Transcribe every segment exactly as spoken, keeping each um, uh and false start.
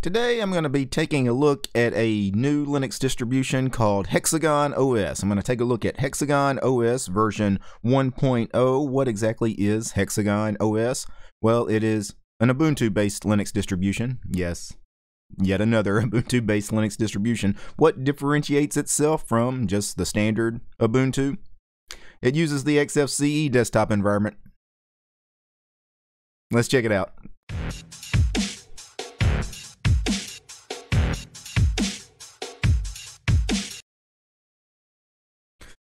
Today I'm going to be taking a look at a new Linux distribution called Hexagon O S. I'm going to take a look at Hexagon O S version one point oh. What exactly is Hexagon O S? Well, it is an Ubuntu-based Linux distribution. Yes, yet another Ubuntu-based Linux distribution. What differentiates itself from just the standard Ubuntu? It uses the X F C E desktop environment. Let's check it out.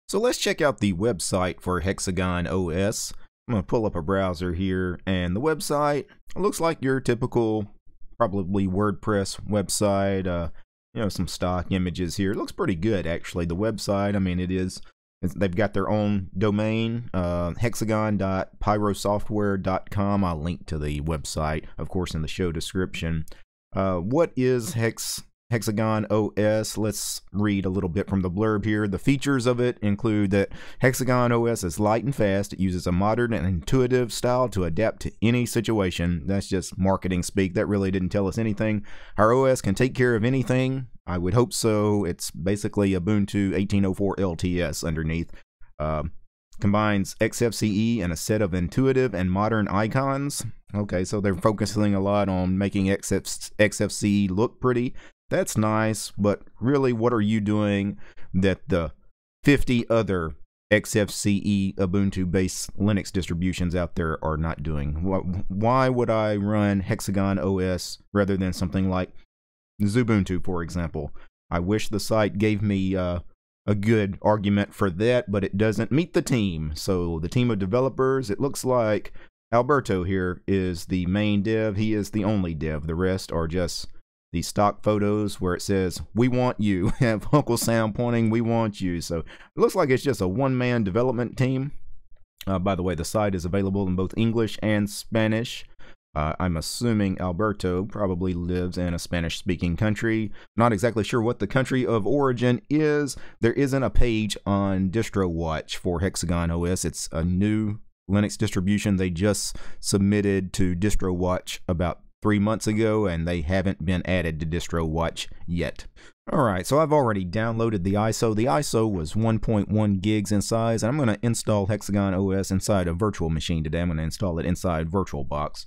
So let's check out the website for Hexagon O S. I'm going to pull up a browser here, and the website looks like your typical, probably WordPress website. Uh, you know, some stock images here. It looks pretty good, actually. The website, I mean, it is. They've got their own domain, uh, hexagon dot pyrosoftware dot com. I'll link to the website, of course, in the show description. Uh, what is Hex? Hexagon O S. Let's read a little bit from the blurb here. The features of it include that Hexagon O S is light and fast. It uses a modern and intuitive style to adapt to any situation. That's just marketing speak. That really didn't tell us anything. Our O S can take care of anything. I would hope so. It's basically Ubuntu eighteen oh four L T S underneath. Uh, combines X F C E and a set of intuitive and modern icons. Okay, so they're focusing a lot on making X F C E look pretty. That's nice, but really, what are you doing that the fifty other X F C E Ubuntu-based Linux distributions out there are not doing? Why would I run Hexagon O S rather than something like Zubuntu, for example? I wish the site gave me uh, a good argument for that, but it doesn't meet the team. So the team of developers, it looks like Alberto here is the main dev. He is the only dev. The rest are just the stock photos where it says, "We want you." Have Uncle Sam pointing, "We want you." So it looks like it's just a one-man development team. Uh, by the way, the site is available in both English and Spanish. Uh, I'm assuming Alberto probably lives in a Spanish-speaking country. Not exactly sure what the country of origin is. There isn't a page on DistroWatch for Hexagon O S. It's a new Linux distribution they just submitted to DistroWatch about three months ago, and they haven't been added to DistroWatch yet. Alright, so I've already downloaded the I S O. The I S O was one point one gigs in size, and I'm going to install Hexagon O S inside a virtual machine today. I'm going to install it inside VirtualBox.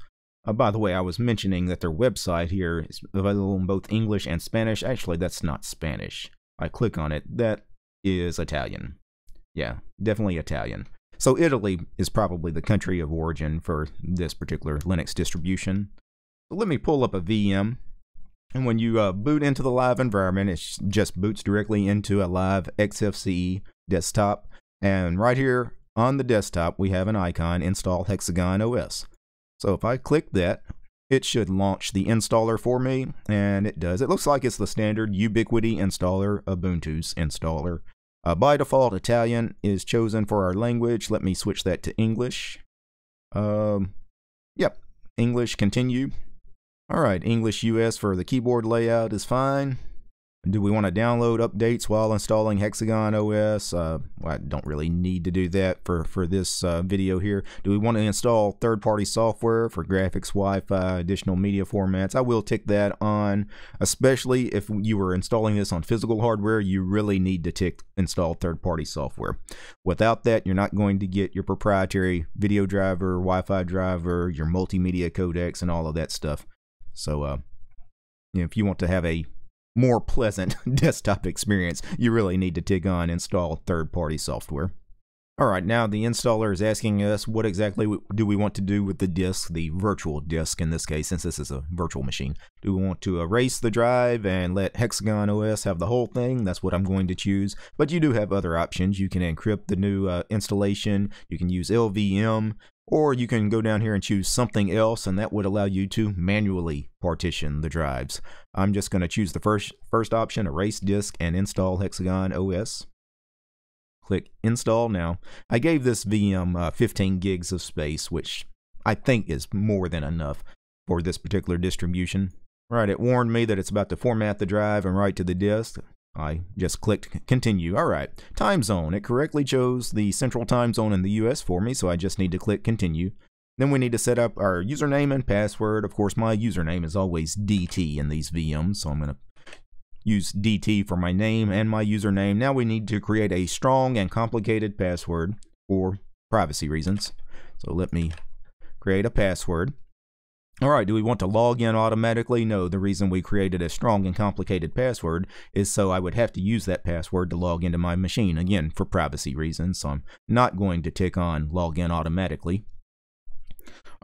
Uh, by the way, I was mentioning that their website here is available in both English and Spanish. Actually, that's not Spanish. I click on it. That is Italian. Yeah, definitely Italian. So Italy is probably the country of origin for this particular Linux distribution. Let me pull up a V M, and when you uh, boot into the live environment, it just boots directly into a live X F C E desktop, and right here on the desktop we have an icon, Install Hexagon O S. So if I click that, it should launch the installer for me, and it does. It looks like it's the standard Ubiquity installer, Ubuntu's installer. Uh, by default, Italian is chosen for our language. Let me switch that to English. Um, yep, English, continue. Alright, English U S for the keyboard layout is fine. Do we want to download updates while installing Hexagon O S? Uh, well, I don't really need to do that for, for this uh, video here. Do we want to install third-party software for graphics, Wi-Fi, additional media formats? I will tick that on, especially if you were installing this on physical hardware. You really need to tick install third-party software. Without that, you're not going to get your proprietary video driver, Wi-Fi driver, your multimedia codecs, and all of that stuff. So uh, you know, if you want to have a more pleasant desktop experience, you really need to tick on install third-party software. Alright, now the installer is asking us what exactly do we want to do with the disk, the virtual disk in this case, since this is a virtual machine. Do we want to erase the drive and let Hexagon O S have the whole thing? That's what I'm going to choose. But you do have other options. You can encrypt the new uh, installation, you can use L V M, or you can go down here and choose something else, and that would allow you to manually partition the drives. I'm just going to choose the first, first option, erase disk, and install Hexagon O S. Click install now. I gave this V M uh, fifteen gigs of space, which I think is more than enough for this particular distribution. All right, it warned me that it's about to format the drive and write to the disk. I just clicked continue. Alright, time zone. It correctly chose the central time zone in the U S for me, so I just need to click continue. Then we need to set up our username and password. Of course, my username is always D T in these V Ms, so I'm going to use D T for my name and my username. Now we need to create a strong and complicated password for privacy reasons. So let me create a password. All right, do we want to log in automatically? No, the reason we created a strong and complicated password is so I would have to use that password to log into my machine, again, for privacy reasons. So I'm not going to tick on log in automatically.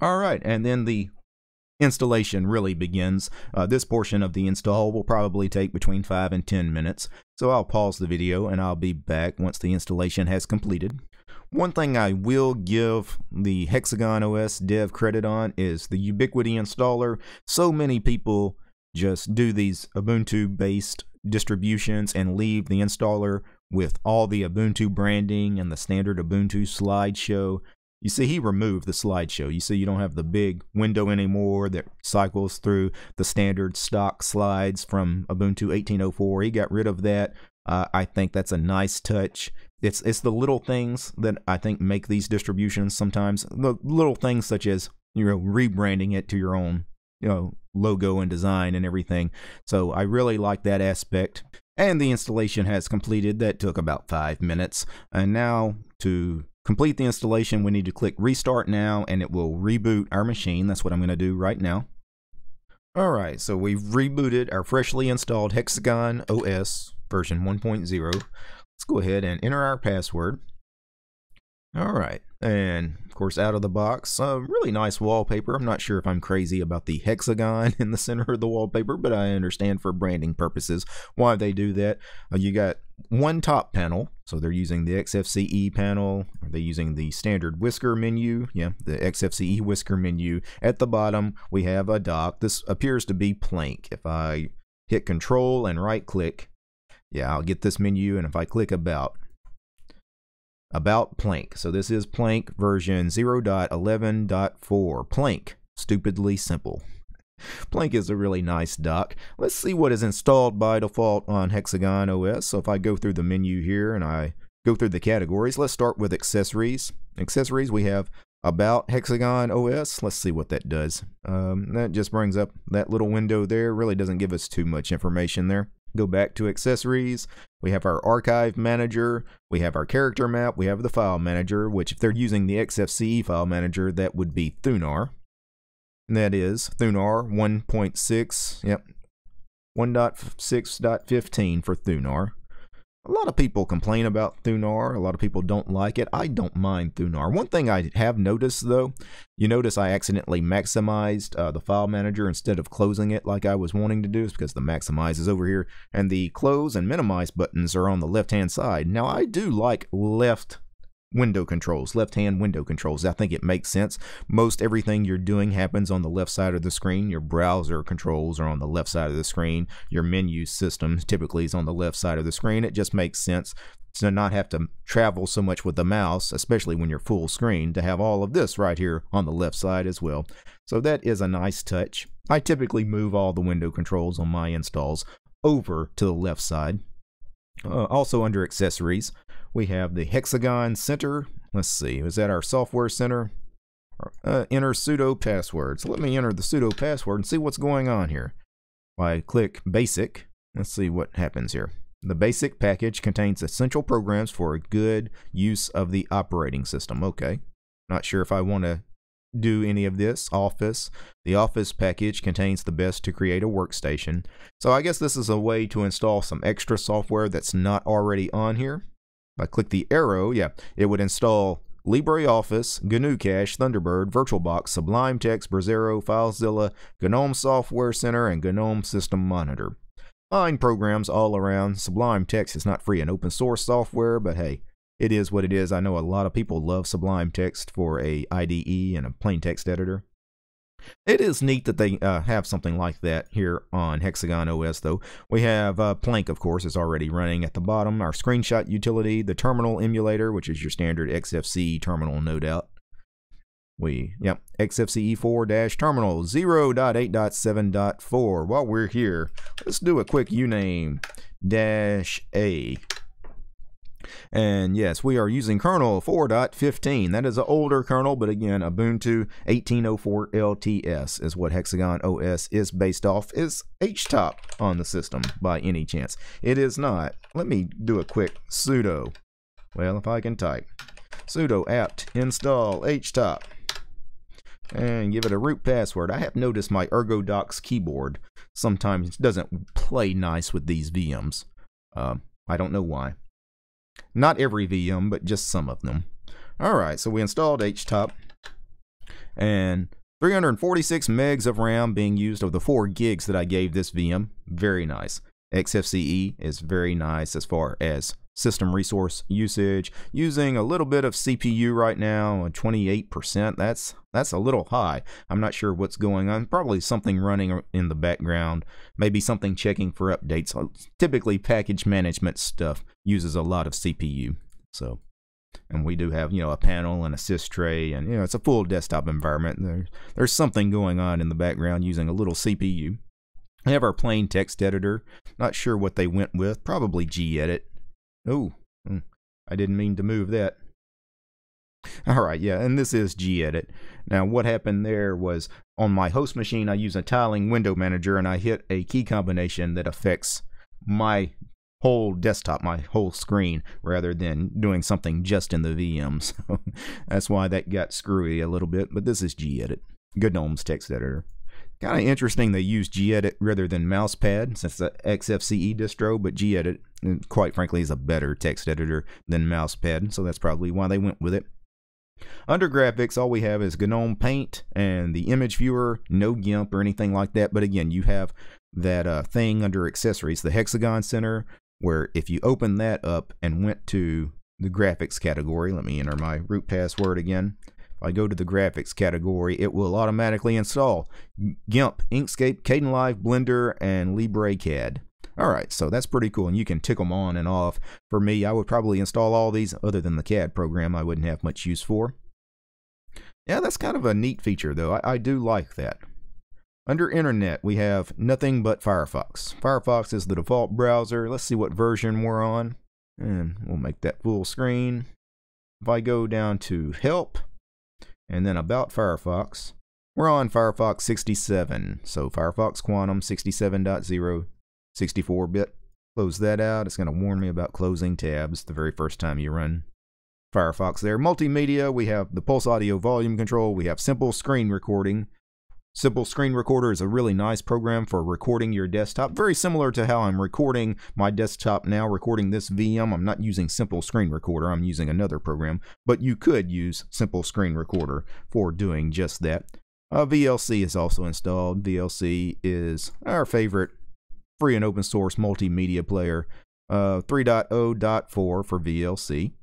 All right, and then the installation really begins. Uh, this portion of the install will probably take between five and ten minutes. So I'll pause the video and I'll be back once the installation has completed. One thing I will give the Hexagon O S dev credit on is the Ubiquity installer. So many people just do these Ubuntu-based distributions and leave the installer with all the Ubuntu branding and the standard Ubuntu slideshow. You see, he removed the slideshow. You see, you don't have the big window anymore that cycles through the standard stock slides from Ubuntu eighteen oh four. He got rid of that. Uh, I think that's a nice touch. It's, it's the little things that I think make these distributions sometimes. The little things such as, you know, rebranding it to your own, you know, logo and design and everything. So I really like that aspect. And the installation has completed. That took about five minutes. And now to complete the installation, we need to click Restart Now, and it will reboot our machine. That's what I'm going to do right now. All right, so we've rebooted our freshly installed Hexagon O S version one point oh. Let's go ahead and enter our password. All right, and of course, out of the box, uh, really nice wallpaper. I'm not sure if I'm crazy about the hexagon in the center of the wallpaper, but I understand for branding purposes why they do that. Uh, you got one top panel, so they're using the X F C E panel. Are they using the standard Whisker menu? Yeah, the X F C E Whisker menu. At the bottom, we have a dock. This appears to be Plank. If I hit Control and right-click, yeah, I'll get this menu, and if I click About, about Plank. So this is Plank version zero point eleven point four. Plank, stupidly simple. Plank is a really nice dock. Let's see what is installed by default on Hexagon O S. So if I go through the menu here and I go through the categories, let's start with accessories. Accessories, we have About Hexagon O S. Let's see what that does. Um, that just brings up that little window there. Really doesn't give us too much information there. Go back to accessories. We have our archive manager, we have our character map, we have the file manager, which if they're using the X F C E file manager, that would be Thunar. And that is Thunar one point six, yep, one point six point fifteen for Thunar. A lot of people complain about Thunar. A lot of people don't like it. I don't mind Thunar. One thing I have noticed, though, you notice I accidentally maximized uh, the file manager instead of closing it like I was wanting to do. It's because the maximize is over here, and the close and minimize buttons are on the left-hand side. Now, I do like left window controls, left-hand window controls. I think it makes sense. Most everything you're doing happens on the left side of the screen. Your browser controls are on the left side of the screen. Your menu system typically is on the left side of the screen. It just makes sense to not have to travel so much with the mouse, especially when you're full screen, to have all of this right here on the left side as well. So that is a nice touch. I typically move all the window controls on my installs over to the left side. Uh, also under accessories, we have the Hexagon Center. Let's see, is that our software center? Uh, enter sudo password. So let me enter the sudo password and see what's going on here. If I click basic, let's see what happens here. The basic package contains essential programs for a good use of the operating system. Okay, not sure if I want to do any of this. Office. The Office package contains the best to create a workstation. So I guess this is a way to install some extra software that's not already on here. If I click the arrow, yeah, it would install LibreOffice, G N U Cash, Thunderbird, VirtualBox, Sublime Text, Brasero, FileZilla, GNOME Software Center, and GNOME System Monitor. Fine programs all around. Sublime Text is not free and open source software, but hey, it is what it is. I know a lot of people love Sublime Text for a I D E and a plain text editor. It is neat that they uh, have something like that here on Hexagon O S, though. We have uh, Plank, of course, is already running at the bottom. Our screenshot utility, the terminal emulator, which is your standard X F C E terminal, no doubt. We, yep, X F C E four terminal zero point eight point seven point four. While we're here, let's do a quick uname dash A. And yes, we are using kernel four point fifteen. That is an older kernel, but again, Ubuntu eighteen oh four L T S is what Hexagon O S is based off. Is H top on the system by any chance? It is not. Let me do a quick sudo. Well, if I can type. Sudo apt install htop. And give it a root password. I have noticed my ErgoDox keyboard sometimes doesn't play nice with these V Ms. Uh, I don't know why. Not every V M, but just some of them. Alright, so we installed htop. And three hundred forty-six megs of RAM being used of the four gigs that I gave this V M. Very nice. X F C E is very nice as far as system resource usage. Using a little bit of C P U right now, twenty-eight percent. That's that's a little high. I'm not sure what's going on. Probably something running in the background. Maybe something checking for updates. Typically, package management stuff uses a lot of C P U. So, and we do have, you know, a panel and a sys tray, and you know, it's a full desktop environment. There's there's something going on in the background using a little C P U. We have our plain text editor. Not sure what they went with. Probably Gedit. Oh, I didn't mean to move that. All right, yeah, and this is Gedit. Now, what happened there was on my host machine, I use a tiling window manager, and I hit a key combination that affects my whole desktop, my whole screen, rather than doing something just in the V M. So that's why that got screwy a little bit, but this is Gedit, GNOME's text editor. Kind of interesting they use Gedit rather than Mousepad, since the X F C E distro, but Gedit, quite frankly, is a better text editor than Mousepad, so that's probably why they went with it. Under graphics, all we have is GNOME Paint and the image viewer, no GIMP or anything like that, but again, you have that uh, thing under accessories, the Hexagon Center, where if you open that up and went to the graphics category, let me enter my root password again. If I go to the graphics category, it will automatically install GIMP, Inkscape, Kdenlive, Blender, and LibreCAD. Alright, so that's pretty cool, and you can tick them on and off. For me, I would probably install all these other than the C A D program I wouldn't have much use for. Yeah, that's kind of a neat feature, though. I, I do like that. Under Internet, we have nothing but Firefox. Firefox is the default browser. Let's see what version we're on, and we'll make that full screen. If I go down to Help, and then about Firefox, we're on Firefox sixty-seven. So Firefox Quantum sixty-seven point zero, sixty-four bit. Close that out. It's going to warn me about closing tabs the very first time you run Firefox there. Multimedia, we have the Pulse Audio Volume Control. We have Simple Screen Recording. Simple Screen Recorder is a really nice program for recording your desktop. Very similar to how I'm recording my desktop now, recording this V M. I'm not using Simple Screen Recorder. I'm using another program. But you could use Simple Screen Recorder for doing just that. Uh, V L C is also installed. V L C is our favorite free and open source multimedia player. Uh, three point oh point four for V L C.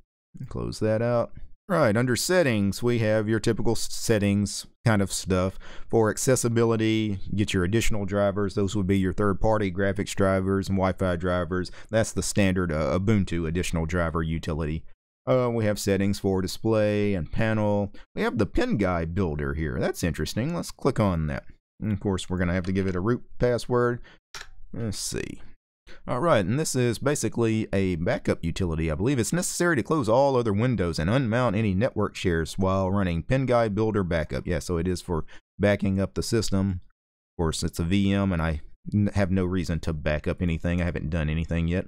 Close that out. Right, under settings, we have your typical settings kind of stuff. For accessibility, get your additional drivers. Those would be your third-party graphics drivers and Wi-Fi drivers. That's the standard uh, Ubuntu additional driver utility. Uh, we have settings for display and panel. We have the PinguyBuilder here. That's interesting. Let's click on that. And of course, we're going to have to give it a root password. Let's see. Alright, and this is basically a backup utility. I believe it's necessary to close all other windows and unmount any network shares while running PinguyBuilder backup. Yeah, so it is for backing up the system. Of course, it's a V M, and I have no reason to back up anything. I haven't done anything yet.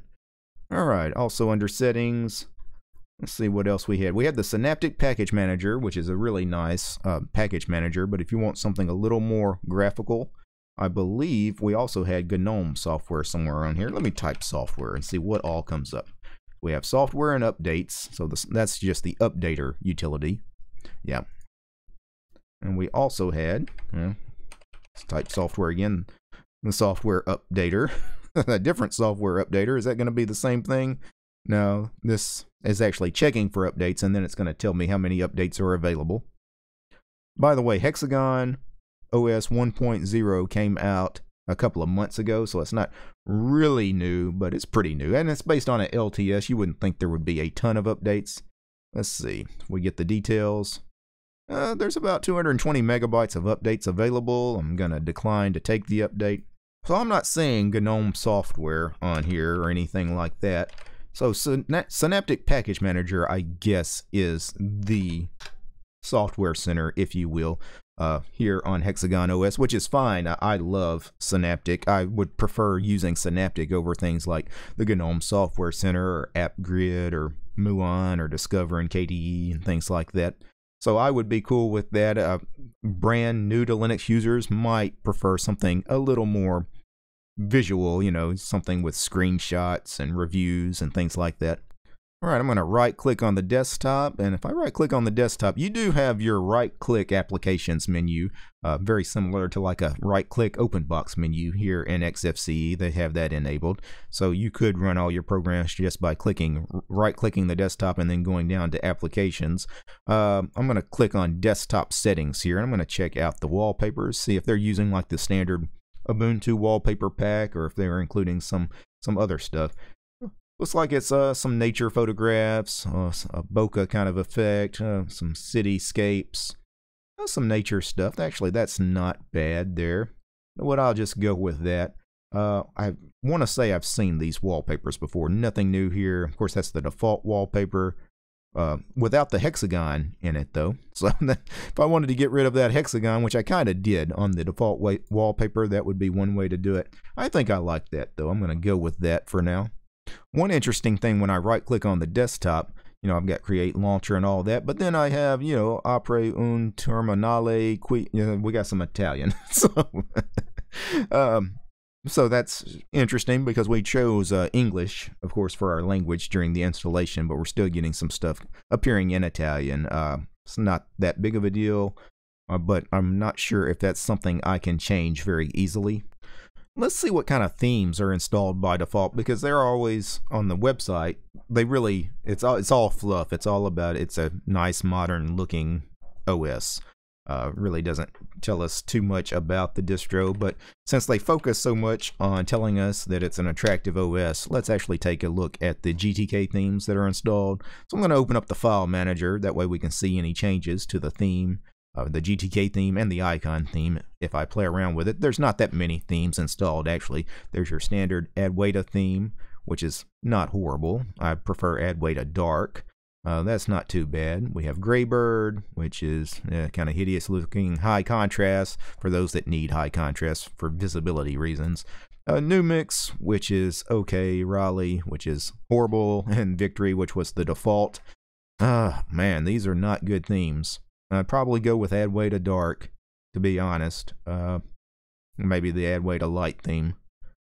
Alright, also under settings, let's see what else we had. We had the Synaptic Package Manager, which is a really nice uh, package manager, but if you want something a little more graphical, I believe we also had GNOME software somewhere on here. Let me type software and see what all comes up. We have software and updates, so this, that's just the updater utility. Yeah. And we also had, yeah, let's type software again, the software updater. A different software updater. Is that going to be the same thing? No, this is actually checking for updates, and then it's going to tell me how many updates are available. By the way, Hexagon O S one point oh came out a couple of months ago, so it's not really new, but it's pretty new. And it's based on an L T S. You wouldn't think there would be a ton of updates. Let's see. We get the details. Uh, there's about two hundred twenty megabytes of updates available. I'm going to decline to take the update. So I'm not seeing GNOME software on here or anything like that. So Synaptic Package Manager, I guess, is the software center, if you will, uh, here on Hexagon O S, which is fine. I, I love Synaptic. I would prefer using Synaptic over things like the GNOME Software Center or AppGrid or Muon or Discover and K D E and things like that. So I would be cool with that. Uh, brand new to Linux users might prefer something a little more visual, you know, something with screenshots and reviews and things like that. All right, I'm going to right-click on the desktop, and if I right-click on the desktop, you do have your right-click applications menu, uh, very similar to like a right-click open box menu here in X F C E. They have that enabled, so you could run all your programs just by clicking, right-clicking the desktop and then going down to applications. Uh, I'm going to click on desktop settings here, and I'm going to check out the wallpapers, see if they're using like the standard Ubuntu wallpaper pack or if they're including some some other stuff. Looks like it's uh, some nature photographs, uh, a bokeh kind of effect, uh, some cityscapes, uh, some nature stuff. Actually, that's not bad there. What I'll just go with that. Uh, I want to say I've seen these wallpapers before. Nothing new here. Of course, that's the default wallpaper uh, without the hexagon in it, though. So if I wanted to get rid of that hexagon, which I kind of did on the default wa wallpaper, that would be one way to do it. I think I like that, though. I'm going to go with that for now. One interesting thing when I right-click on the desktop, you know, I've got Create Launcher and all that, but then I have, you know, Opera un Terminale, qui, you know, we got some Italian. So, um, so that's interesting because we chose uh, English, of course, for our language during the installation, but we're still getting some stuff appearing in Italian. Uh, it's not that big of a deal, uh, but I'm not sure if that's something I can change very easily. Let's see what kind of themes are installed by default, because they're always on the website. They really, it's all, it's all fluff. It's all about, it's a nice modern looking O S. Uh, really doesn't tell us too much about the distro, but since they focus so much on telling us that it's an attractive O S, let's actually take a look at the G T K themes that are installed. So I'm going to open up the file manager. That way we can see any changes to the theme. Uh, the G T K theme and the icon theme, if I play around with it. There's not that many themes installed, actually. There's your standard Adwaita theme, which is not horrible. I prefer Adwaita Dark. Uh, that's not too bad. We have Graybird, which is uh, kind of hideous looking, high contrast for those that need high contrast for visibility reasons. Uh, New Mix, which is okay. Raleigh, which is horrible. And Victory, which was the default. Ah, man, these are not good themes. I'd probably go with Adwaita Dark, to be honest. Uh, maybe the Adwaita Light theme.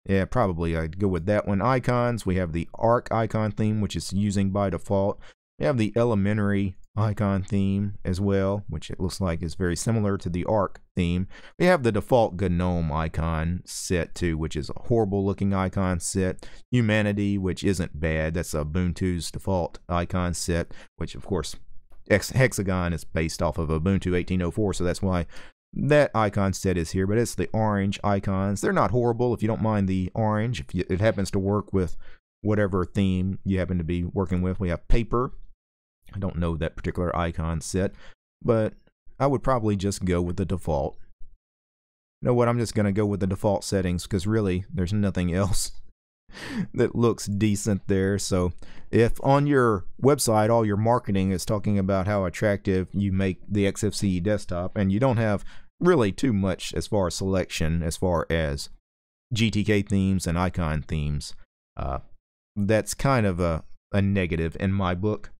Yeah, probably I'd go with that one. Icons, we have the Arc icon theme, which is using by default. We have the Elementary icon theme as well, which it looks like is very similar to the Arc theme. We have the default GNOME icon set too, which is a horrible looking icon set. Humanity, which isn't bad. That's Ubuntu's default icon set, which of course... Hexagon is based off of Ubuntu eighteen oh four, so that's why that icon set is here, but it's the orange icons. They're not horrible if you don't mind the orange. If you, it happens to work with whatever theme you happen to be working with. We have paper. I don't know that particular icon set, but I would probably just go with the default. You know what? I'm just going to go with the default settings because really there's nothing else that looks decent there. So if on your website all your marketing is talking about how attractive you make the X F C E desktop and you don't have really too much as far as selection as far as G T K themes and icon themes, uh, that's kind of a, a negative in my book.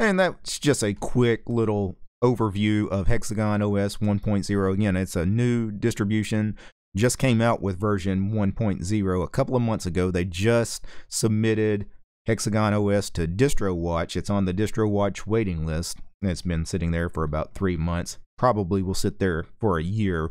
And that's just a quick little overview of Hexagon O S one point oh. Again, it's a new distribution. Just came out with version one point oh a couple of months ago. They just submitted Hexagon O S to DistroWatch. It's on the DistroWatch waiting list. It's been sitting there for about three months. Probably will sit there for a year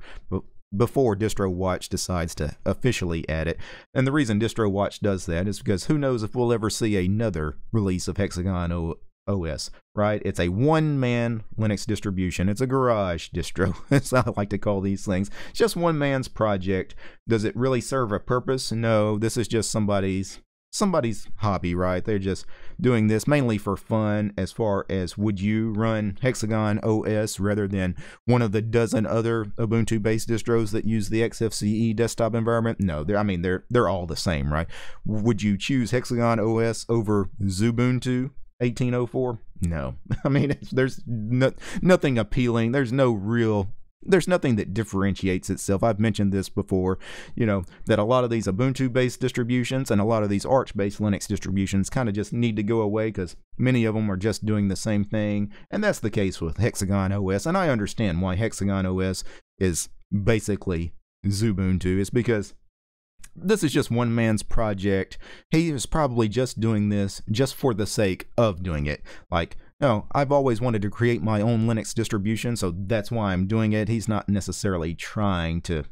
before DistroWatch decides to officially add it. And the reason DistroWatch does that is because who knows if we'll ever see another release of Hexagon O S. O S, right? It's a one-man Linux distribution. It's a garage distro, as I like to call these things. It's just one man's project. Does it really serve a purpose? No, this is just somebody's somebody's hobby, right? They're just doing this mainly for fun. As far as, would you run Hexagon O S rather than one of the dozen other Ubuntu based distros that use the X F C E desktop environment? No, they're, I mean, they're they're all the same, right? Would you choose Hexagon O S over Zubuntu eighteen oh four? No. I mean, it's, there's no, nothing appealing. There's no real There's nothing that differentiates itself. I've mentioned this before, you know, that a lot of these Ubuntu-based distributions and a lot of these Arch-based Linux distributions kind of just need to go away because many of them are just doing the same thing. And that's the case with Hexagon O S. And I understand why Hexagon O S is basically Zubuntu. It's because this is just one man's project. He is probably just doing this just for the sake of doing it. Like, no, I've always wanted to create my own Linux distribution, so that's why I'm doing it. He's not necessarily trying to,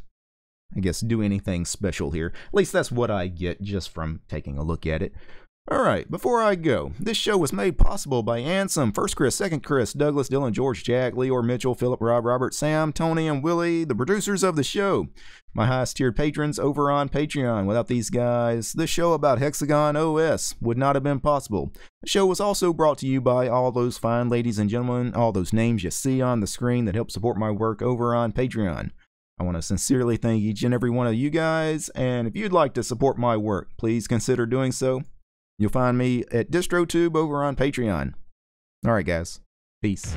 I guess, do anything special here. At least that's what I get just from taking a look at it. All right, before I go, this show was made possible by Ansem, First Chris, Second Chris, Douglas, Dylan, George, Jack, Leor, Mitchell, Philip, Rob, Robert, Sam, Tony, and Willie, the producers of the show. My highest tiered patrons over on Patreon. Without these guys, this show about Hexagon O S would not have been possible. The show was also brought to you by all those fine ladies and gentlemen, all those names you see on the screen that help support my work over on Patreon. I want to sincerely thank each and every one of you guys, and if you'd like to support my work, please consider doing so. You'll find me at DistroTube over on Patreon. All right, guys. Peace.